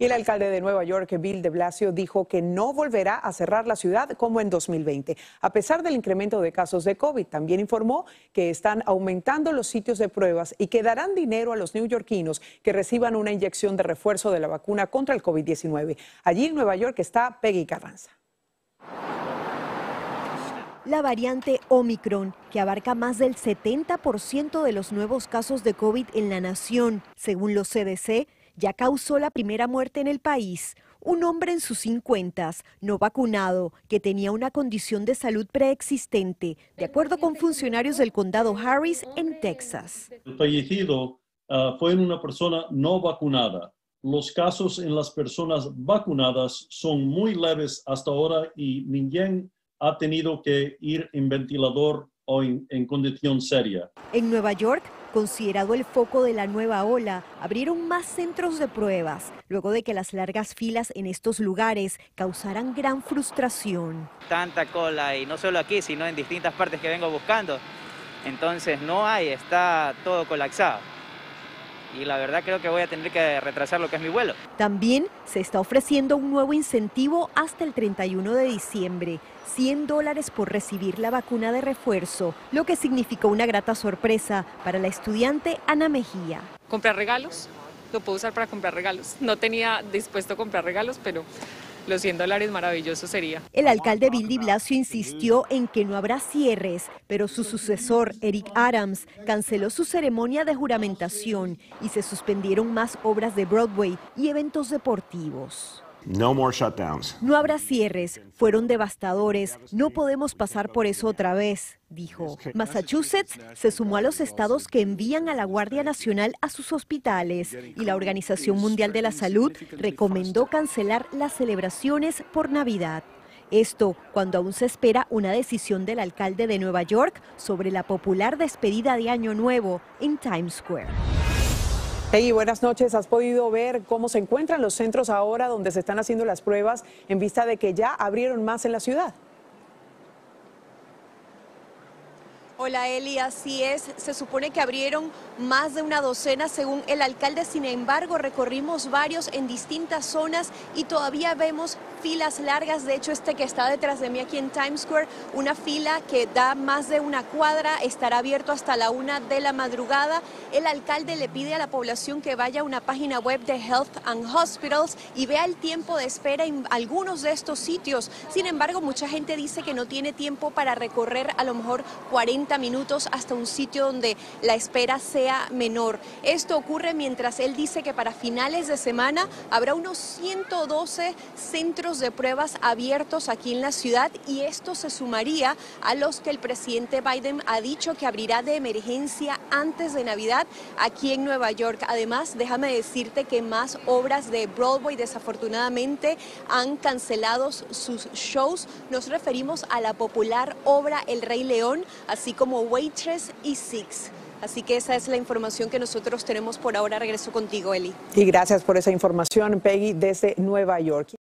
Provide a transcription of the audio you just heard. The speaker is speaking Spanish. Y el alcalde de Nueva York, Bill de Blasio, dijo que no volverá a cerrar la ciudad como en 2020, a pesar del incremento de casos de COVID. También informó que están aumentando los sitios de pruebas y que darán dinero a los neoyorquinos que reciban una inyección de refuerzo de la vacuna contra el COVID-19. Allí en Nueva York está Peggy Carranza. La variante Omicron, que abarca más del 70% de los nuevos casos de COVID en la nación, según los CDC, ya causó la primera muerte en el país. Un hombre en sus 50s, no vacunado, que tenía una condición de salud preexistente, de acuerdo con funcionarios del condado Harris en Texas. El fallecido fue una persona no vacunada. Los casos en las personas vacunadas son muy leves hasta ahora y Mingen ha tenido que ir en ventilador o en condición seria. En Nueva York, considerado el foco de la nueva ola, abrieron más centros de pruebas, luego de que las largas filas en estos lugares causaran gran frustración. Tanta cola, y no solo aquí, sino en distintas partes que vengo buscando. Entonces no hay, está todo colapsado. Y la verdad creo que voy a tener que retrasar lo que es mi vuelo. También se está ofreciendo un nuevo incentivo hasta el 31 de diciembre, $100 por recibir la vacuna de refuerzo, lo que significó una grata sorpresa para la estudiante Ana Mejía. Comprar regalos, lo puedo usar para comprar regalos. No tenía dispuesto a comprar regalos, pero los $100 maravilloso sería. El alcalde Bill de Blasio insistió en que no habrá cierres, pero su sucesor, Eric Adams, canceló su ceremonia de juramentación y se suspendieron más obras de Broadway y eventos deportivos. No more shutdowns. No habrá cierres, fueron devastadores, no podemos pasar por eso otra vez, dijo. Massachusetts se sumó a los estados que envían a la Guardia Nacional a sus hospitales y la Organización Mundial de la Salud recomendó cancelar las celebraciones por Navidad. Esto cuando aún se espera una decisión del alcalde de Nueva York sobre la popular despedida de Año Nuevo en Times Square. Hey, buenas noches. ¿Has podido ver cómo se encuentran los centros ahora donde se están haciendo las pruebas en vista de que ya abrieron más en la ciudad? Hola Eli, así es, se supone que abrieron más de una docena según el alcalde, sin embargo recorrimos varios en distintas zonas y todavía vemos filas largas. De hecho, este que está detrás de mí aquí en Times Square, una fila que da más de una cuadra, estará abierto hasta la 1 de la madrugada. El alcalde le pide a la población que vaya a una página web de Health and Hospitals y vea el tiempo de espera en algunos de estos sitios. Sin embargo, mucha gente dice que no tiene tiempo para recorrer a lo mejor 40 minutos hasta un sitio donde la espera sea menor. Esto ocurre mientras él dice que para finales de semana habrá unos 112 centros de pruebas abiertos aquí en la ciudad, y esto se sumaría a los que el presidente Biden ha dicho que abrirá de emergencia antes de Navidad aquí en Nueva York. Además, déjame decirte que más obras de Broadway desafortunadamente han cancelado sus shows. Nos referimos a la popular obra El Rey León, así como Waitress y Six. Así que esa es la información que nosotros tenemos por ahora. Regreso contigo, Eli. Y gracias por esa información, Peggy, desde Nueva York.